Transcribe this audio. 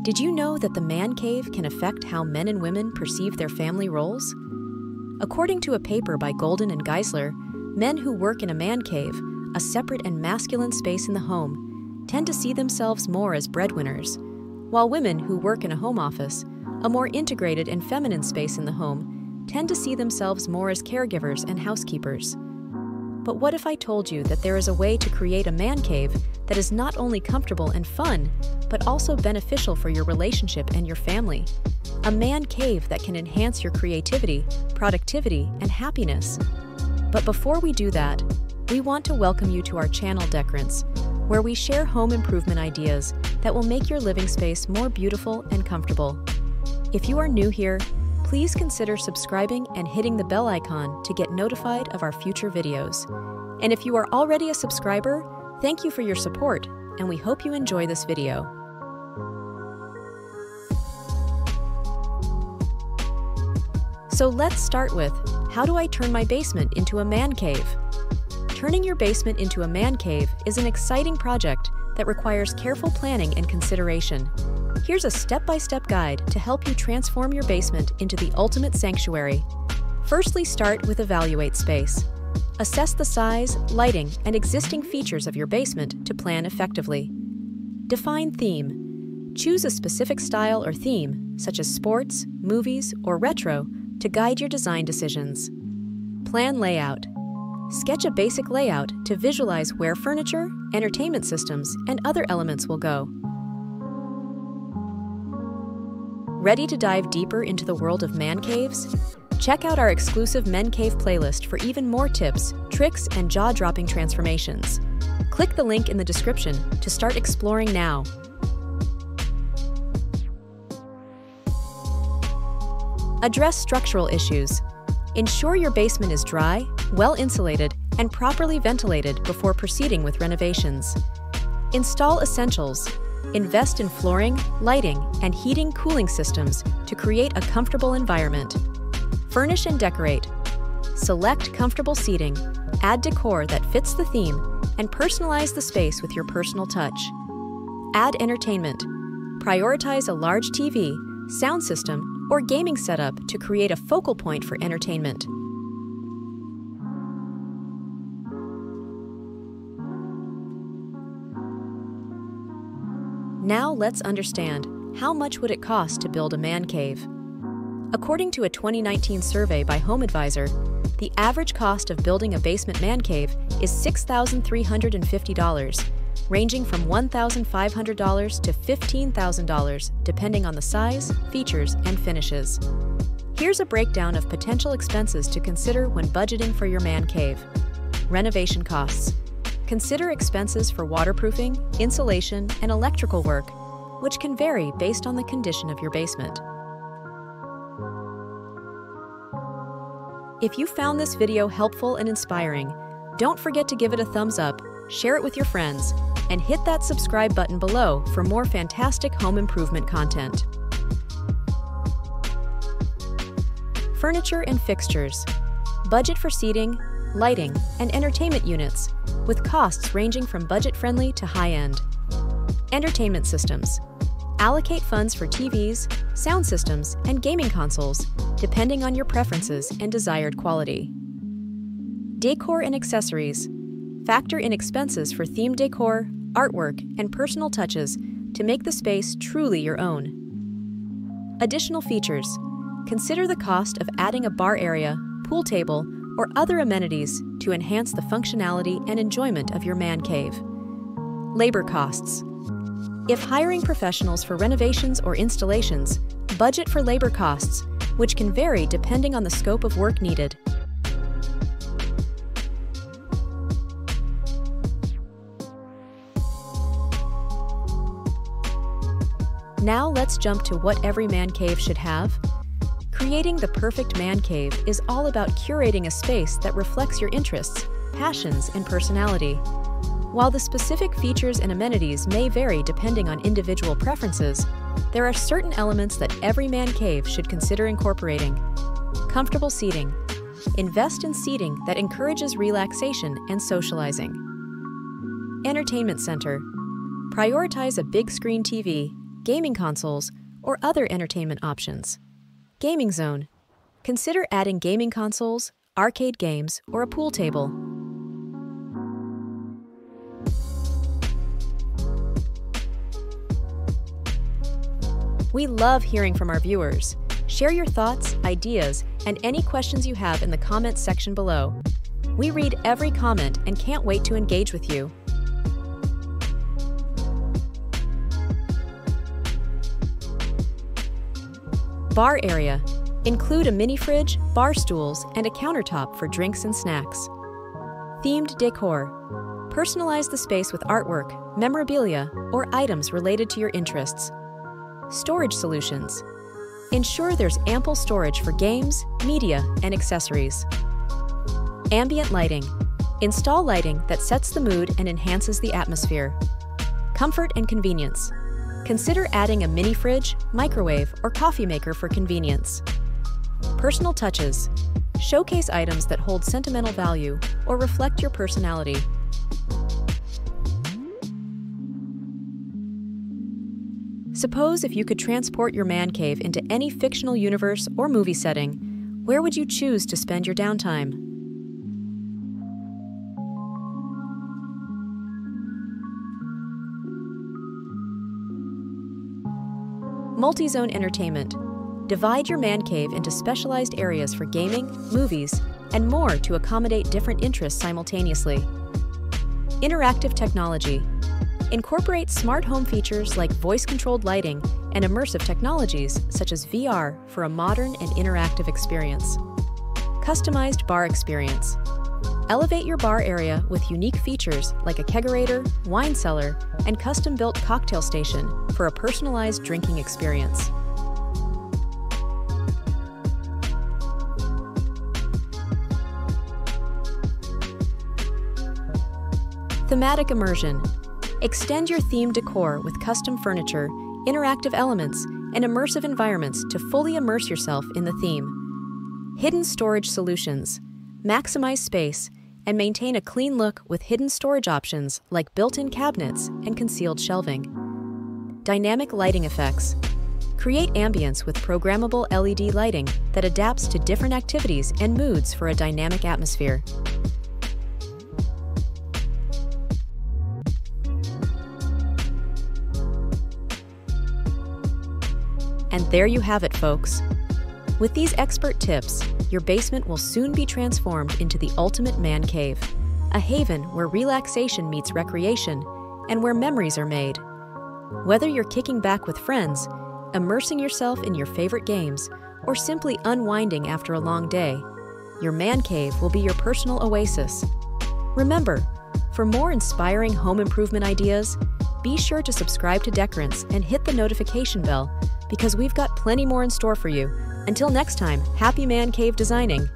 Did you know that the man cave can affect how men and women perceive their family roles? According to a paper by Golden and Geisler, men who work in a man cave, a separate and masculine space in the home, tend to see themselves more as breadwinners, while women who work in a home office, a more integrated and feminine space in the home, tend to see themselves more as caregivers and housekeepers. But what if I told you that there is a way to create a man cave that is not only comfortable and fun, but also beneficial for your relationship and your family? A man cave that can enhance your creativity, productivity, and happiness. But before we do that, we want to welcome you to our channel Decorants, where we share home improvement ideas that will make your living space more beautiful and comfortable. If you are new here, please consider subscribing and hitting the bell icon to get notified of our future videos. And if you are already a subscriber, thank you for your support, and we hope you enjoy this video. So let's start with, how do I turn my basement into a man cave? Turning your basement into a man cave is an exciting project that requires careful planning and consideration. Here's a step-by-step guide to help you transform your basement into the ultimate sanctuary. Firstly, start with evaluate space. Assess the size, lighting, and existing features of your basement to plan effectively. Define theme. Choose a specific style or theme, such as sports, movies, or retro, to guide your design decisions. Plan layout. Sketch a basic layout to visualize where furniture, entertainment systems, and other elements will go. Ready to dive deeper into the world of man caves? Check out our exclusive Men Cave playlist for even more tips, tricks, and jaw-dropping transformations. Click the link in the description to start exploring now. Address structural issues. Ensure your basement is dry, well-insulated, and properly ventilated before proceeding with renovations. Install essentials. Invest in flooring, lighting, and heating cooling systems to create a comfortable environment. Furnish and decorate. Select comfortable seating, add decor that fits the theme, and personalize the space with your personal touch. Add entertainment. Prioritize a large TV, sound system, or gaming setup to create a focal point for entertainment. Now let's understand, how much would it cost to build a man cave? According to a 2019 survey by HomeAdvisor, the average cost of building a basement man cave is $6,350, ranging from $1,500 to $15,000, depending on the size, features, and finishes. Here's a breakdown of potential expenses to consider when budgeting for your man cave. Renovation costs. Consider expenses for waterproofing, insulation, and electrical work, which can vary based on the condition of your basement. If you found this video helpful and inspiring, don't forget to give it a thumbs up, share it with your friends, and hit that subscribe button below for more fantastic home improvement content. Furniture and fixtures. Budget for seating, lighting, and entertainment units, with costs ranging from budget-friendly to high-end. Entertainment systems. Allocate funds for TVs, sound systems, and gaming consoles, depending on your preferences and desired quality. Decor and accessories. Factor in expenses for themed decor, artwork, and personal touches to make the space truly your own. Additional features. Consider the cost of adding a bar area, pool table, or other amenities to enhance the functionality and enjoyment of your man cave. Labor costs. If hiring professionals for renovations or installations, budget for labor costs, which can vary depending on the scope of work needed. Now let's jump to what every man cave should have. Creating the perfect man cave is all about curating a space that reflects your interests, passions, and personality. While the specific features and amenities may vary depending on individual preferences, there are certain elements that every man cave should consider incorporating. Comfortable seating. Invest in seating that encourages relaxation and socializing. Entertainment center. Prioritize a big screen TV, gaming consoles, or other entertainment options. Gaming zone. Consider adding gaming consoles, arcade games, or a pool table. We love hearing from our viewers. Share your thoughts, ideas, and any questions you have in the comments section below. We read every comment and can't wait to engage with you. Bar area. Include a mini fridge, bar stools, and a countertop for drinks and snacks. Themed decor. Personalize the space with artwork, memorabilia, or items related to your interests. Storage solutions. Ensure there's ample storage for games, media, and accessories. Ambient lighting. Install lighting that sets the mood and enhances the atmosphere. Comfort and convenience. Consider adding a mini fridge, microwave, or coffee maker for convenience. Personal touches. Showcase items that hold sentimental value or reflect your personality. Suppose if you could transport your man cave into any fictional universe or movie setting, where would you choose to spend your downtime? Multi-zone entertainment. Divide your man cave into specialized areas for gaming, movies, and more to accommodate different interests simultaneously. Interactive technology. Incorporate smart home features like voice-controlled lighting and immersive technologies such as VR for a modern and interactive experience. Customized bar experience. Elevate your bar area with unique features like a kegerator, wine cellar, and custom-built cocktail station for a personalized drinking experience. Thematic immersion. Extend your themed decor with custom furniture, interactive elements, and immersive environments to fully immerse yourself in the theme. Hidden storage solutions. Maximize space and maintain a clean look with hidden storage options like built-in cabinets and concealed shelving. Dynamic lighting effects. Create ambience with programmable LED lighting that adapts to different activities and moods for a dynamic atmosphere. And there you have it, folks. With these expert tips, your basement will soon be transformed into the ultimate man cave, a haven where relaxation meets recreation and where memories are made. Whether you're kicking back with friends, immersing yourself in your favorite games, or simply unwinding after a long day, your man cave will be your personal oasis. Remember, for more inspiring home improvement ideas, be sure to subscribe to Decorants and hit the notification bell because we've got plenty more in store for you. Until next time, happy man cave designing!